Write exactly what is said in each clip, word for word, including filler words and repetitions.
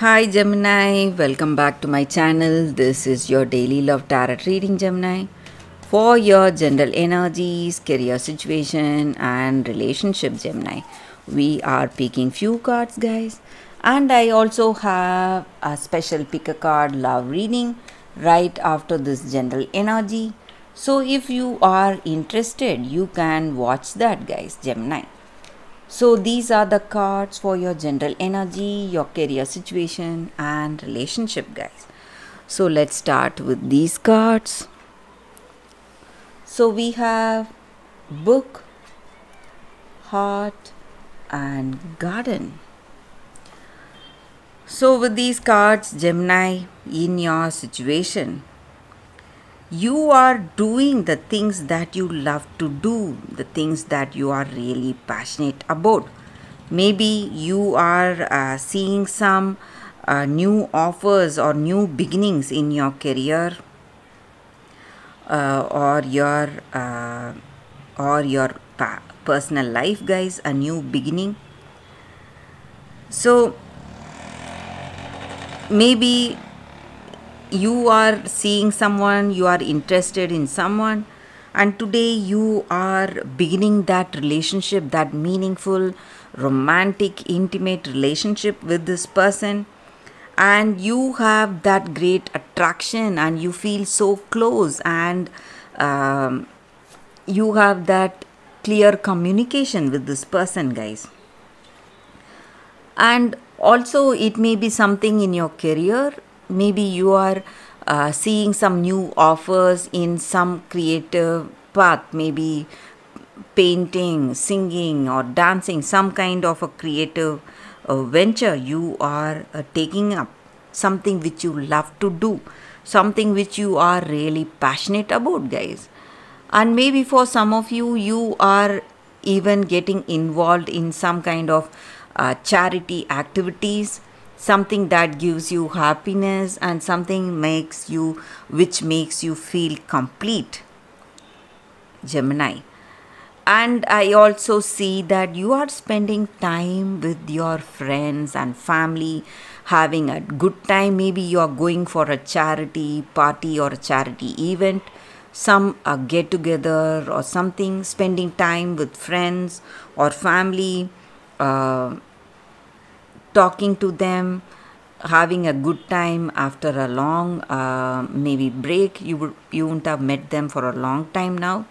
Hi Gemini, welcome back to my channel. This is your daily love tarot reading, Gemini, for your general energies, career situation and relationship, Gemini. We are picking few cards, guys, and I also have a special pick a card love reading right after this general energy. So if you are interested, you can watch that, guys, Gemini. So these are the cards for your general energy, your career situation and relationship, guys. So let's start with these cards. So we have book, heart and garden. So with these cards, Gemini, in your situation, you are doing the things that you love to do, the things that you are really passionate about. Maybe you are uh, seeing some uh, new offers or new beginnings in your career uh, or your uh, or your pa personal life, guys, a new beginning. So maybe you are seeing someone, you are interested in someone, and today you are beginning that relationship, that meaningful, romantic, intimate relationship with this person, and you have that great attraction and you feel so close, and um, you have that clear communication with this person, guys. And also it may be something in your career. Maybe you are uh, seeing some new offers in some creative path, maybe painting, singing or dancing, some kind of a creative uh, venture you are uh, taking up, something which you love to do, something which you are really passionate about, guys. And maybe for some of you, you are even getting involved in some kind of uh, charity activities, something that gives you happiness and something makes you, which makes you feel complete, Gemini. And I also see that you are spending time with your friends and family, having a good time. Maybe you are going for a charity party or a charity event, some uh, get together or something, spending time with friends or family, uh, talking to them, having a good time after a long uh, maybe break. You would, you wouldn't have met them for a long time now.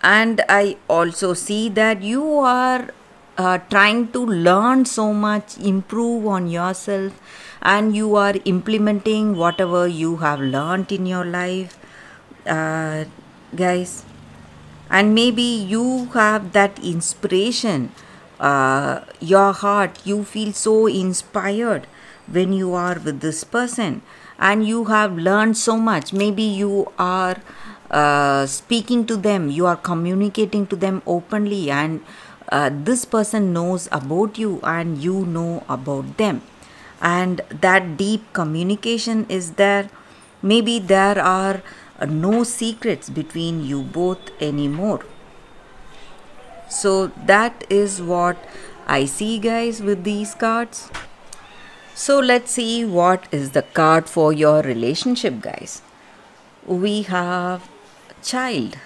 And I also see that you are uh, trying to learn so much, improve on yourself, and you are implementing whatever you have learned in your life, uh, guys. And maybe you have that inspiration. Uh, your heart, you feel so inspired when you are with this person and you have learned so much. Maybe you are uh, speaking to them, you are communicating to them openly, and uh, this person knows about you and you know about them, and that deep communication is there. Maybe there are uh, no secrets between you both anymore. So that is what I see, guys, with these cards. So let's see what is the card for your relationship, guys. We have child.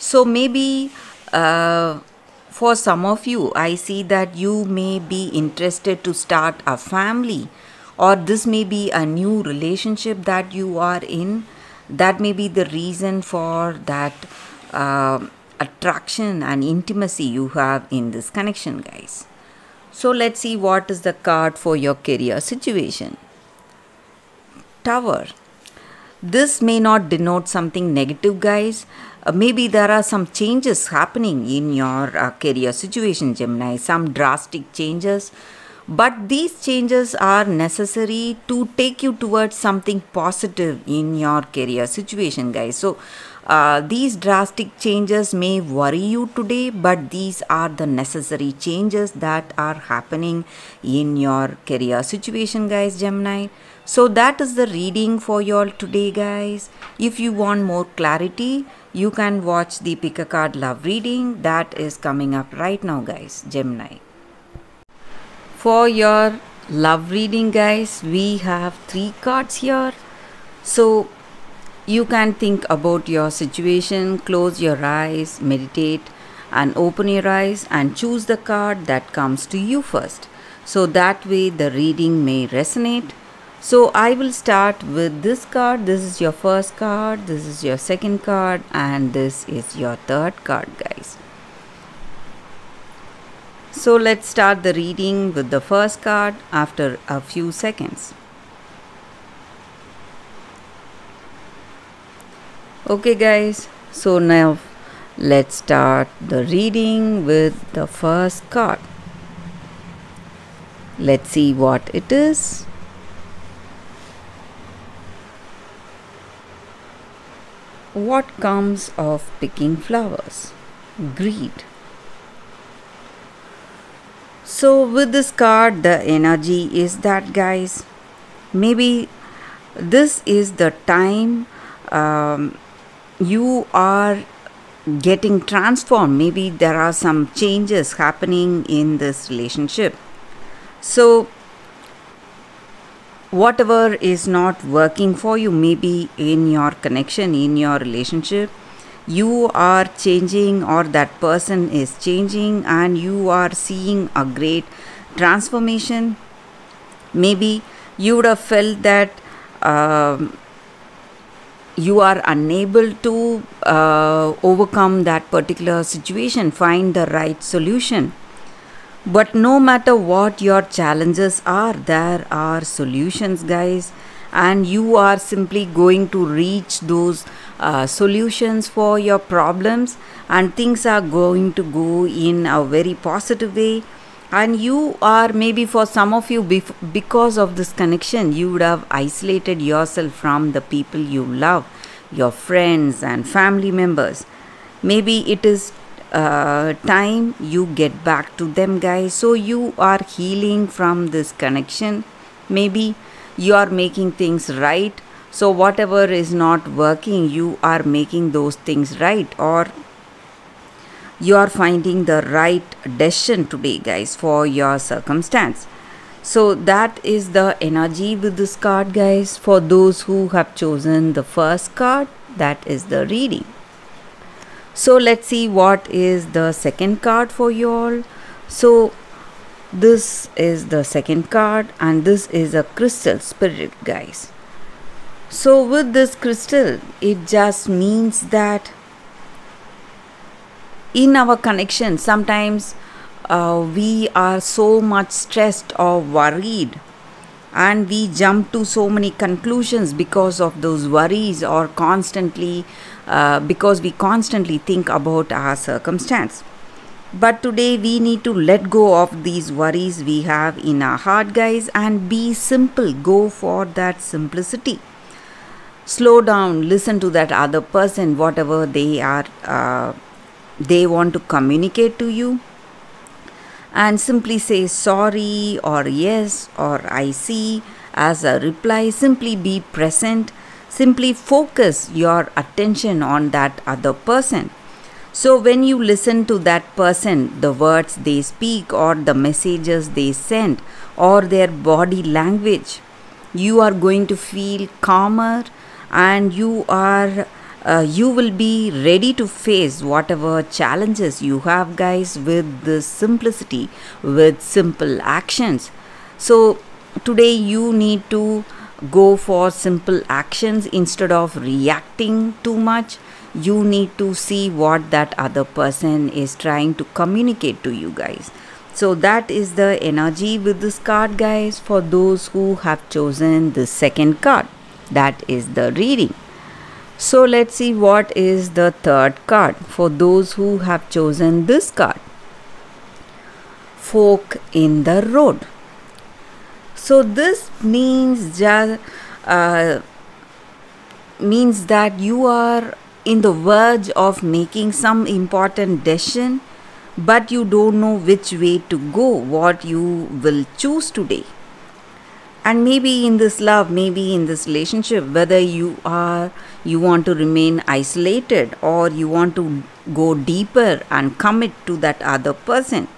So maybe uh, for some of you, I see that you may be interested to start a family, or this may be a new relationship that you are in. That may be the reason for that uh, attraction and intimacy you have in this connection, guys. So let's see what is the card for your career situation. Tower. This may not denote something negative, guys. Uh, maybe there are some changes happening in your uh, career situation, Gemini, some drastic changes, but these changes are necessary to take you towards something positive in your career situation, guys. So Uh, these drastic changes may worry you today, but these are the necessary changes that are happening in your career situation, guys, Gemini. So that is the reading for you all today, guys. If you want more clarity, you can watch the Pick a Card Love reading that is coming up right now, guys, Gemini. For your love reading, guys, we have three cards here. So you can think about your situation, close your eyes, meditate and open your eyes and choose the card that comes to you first. So that way the reading may resonate. So I will start with this card. This is your first card, this is your second card, and this is your third card, guys. So let's start the reading with the first card after a few seconds. Okay, guys, so now let's start the reading with the first card. Let's see what it is. What comes of picking flowers? Greed. So with this card, the energy is that, guys, maybe this is the time um, you are getting transformed. Maybe there are some changes happening in this relationship. So whatever is not working for you, maybe in your connection, in your relationship, you are changing or that person is changing and you are seeing a great transformation. Maybe you would have felt that um, you are unable to uh, overcome that particular situation, find the right solution. But no matter what your challenges are, there are solutions, guys. And you are simply going to reach those uh, solutions for your problems, and things are going to go in a very positive way. And you are, maybe for some of you, because of this connection, you would have isolated yourself from the people you love, your friends and family members. Maybe it is uh, time you get back to them, guys. So you are healing from this connection. Maybe you are making things right. So whatever is not working, you are making those things right, or you are finding the right decision today, guys, for your circumstance. So that is the energy with this card, guys. For those who have chosen the first card, that is the reading. So let's see what is the second card for you all. So this is the second card, and this is a crystal spirit, guys. So with this crystal, it just means that in our connection, sometimes uh, we are so much stressed or worried, and we jump to so many conclusions because of those worries, or constantly uh, because we constantly think about our circumstance. But today we need to let go of these worries we have in our heart, guys, and be simple. Go for that simplicity. Slow down, listen to that other person, whatever they are, uh, they want to communicate to you. And simply say sorry or yes or I see as a reply. Simply be present. Simply focus your attention on that other person. So when you listen to that person, the words they speak or the messages they send or their body language, you are going to feel calmer, and you are uh, you will be ready to face whatever challenges you have, guys, with this simplicity, with simple actions. So today you need to go for simple actions instead of reacting too much. You need to see what that other person is trying to communicate to you, guys. So that is the energy with this card, guys, for those who have chosen the second card. That is the reading. So let's see what is the third card for those who have chosen this card. Fork in the road. So this means just uh, means that you are in the verge of making some important decision, but you don't know which way to go, what you will choose today. And maybe in this love, maybe in this relationship, whether you are you want to remain isolated or you want to go deeper and commit to that other person.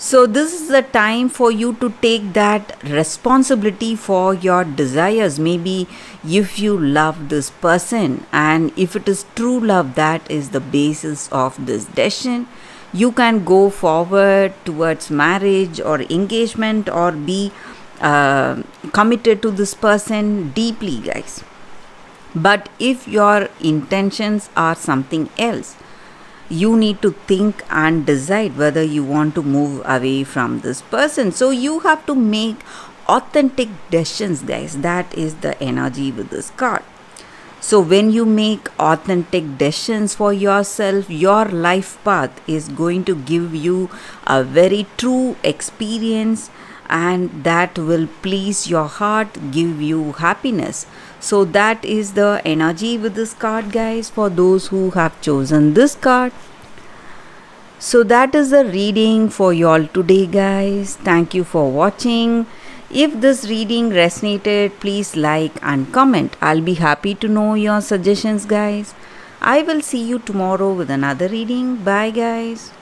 So this is the time for you to take that responsibility for your desires. Maybe if you love this person, and if it is true love that is the basis of this decision, you can go forward towards marriage or engagement, or be uh, committed to this person deeply, guys. But if your intentions are something else, you need to think and decide whether you want to move away from this person. So you have to make authentic decisions, guys. That is the energy with this card. So when you make authentic decisions for yourself, your life path is going to give you a very true experience, and that will please your heart, give you happiness. So that is the energy with this card, guys, for those who have chosen this card. So that is the reading for you all today, guys. Thank you for watching. If this reading resonated, please like and comment. I'll be happy to know your suggestions, guys. I will see you tomorrow with another reading. Bye, guys.